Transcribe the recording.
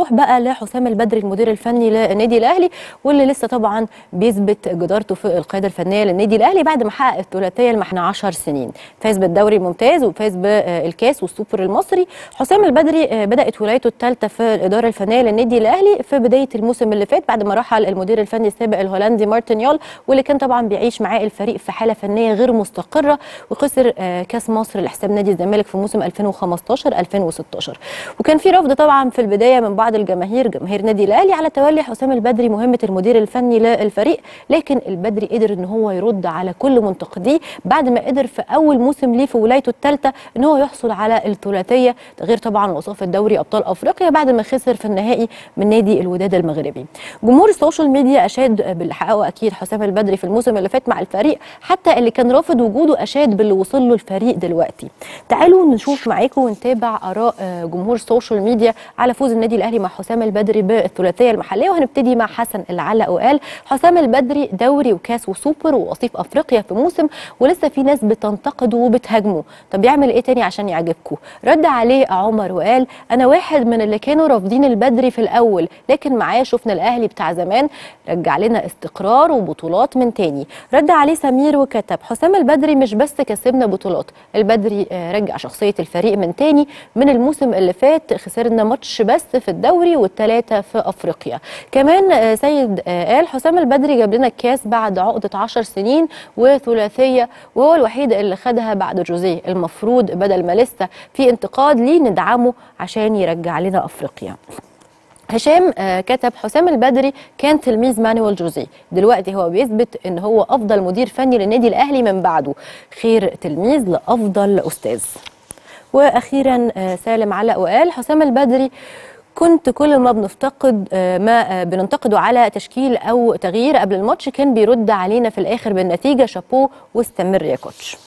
نروح بقى لحسام البدري المدير الفني للنادي الاهلي، واللي لسه طبعا بيثبت جدارته في القياده الفنيه للنادي الاهلي بعد ما حقق الثلاثيه المحنه 10 سنين، فاز بالدوري الممتاز وفاز بالكاس والسوبر المصري. حسام البدري بدات ولايته الثالثه في الاداره الفنيه للنادي الاهلي في بدايه الموسم اللي فات بعد ما رحل المدير الفني السابق الهولندي مارتن يول، واللي كان طبعا بيعيش معاه الفريق في حاله فنيه غير مستقره، وخسر كاس مصر لحساب نادي الزمالك في موسم 2015 2016. وكان في رفض طبعا في البدايه من بعض الجماهير، جماهير نادي الاهلي، على تولي حسام البدري مهمه المدير الفني للفريق، لكن البدري قدر ان هو يرد على كل منتقديه بعد ما قدر في اول موسم ليه في ولايته الثالثه ان هو يحصل على الثلاثيه، غير طبعا وصافه دوري ابطال افريقيا بعد ما خسر في النهائي من نادي الوداد المغربي. جمهور السوشيال ميديا اشاد باللي حققه اكيد حسام البدري في الموسم اللي فات مع الفريق، حتى اللي كان رافض وجوده اشاد باللي وصل له الفريق دلوقتي. تعالوا نشوف معاكم ونتابع اراء جمهور السوشيال ميديا على فوز النادي الاهلي مع حسام البدري بالثلاثيه المحليه، وهنبتدي مع حسن اللي علق وقال: حسام البدري دوري وكاس وسوبر ووصيف افريقيا في موسم، ولسه في ناس بتنتقده وبتهاجمه، طب يعمل ايه تاني عشان يعجبكم؟ رد عليه عمر وقال: انا واحد من اللي كانوا رافضين البدري في الاول، لكن معاه شفنا الاهلي بتاع زمان رجع لنا استقرار وبطولات من تاني. رد عليه سمير وكتب: حسام البدري مش بس كسبنا بطولات، البدري رجع شخصيه الفريق من تاني. من الموسم اللي فات خسرنا ماتش بس في الدوري والثلاثه في افريقيا. كمان سيد قال: حسام البدري جاب لنا الكاس بعد عقده 10 سنين وثلاثيه، وهو الوحيد اللي خدها بعد جوزيه، المفروض بدل ما لسه في انتقاد ليه ندعمه عشان يرجع لنا افريقيا. هشام كتب: حسام البدري كان تلميذ مانويل جوزيه، دلوقتي هو بيثبت ان هو افضل مدير فني للنادي الاهلي من بعده، خير تلميذ لافضل استاذ. واخيرا سالم علق وقال: حسام البدري كنت كل ما بننتقده على تشكيل او تغيير قبل الماتش كان بيرد علينا في الاخر بالنتيجه، شابوه واستمر يا كوتش.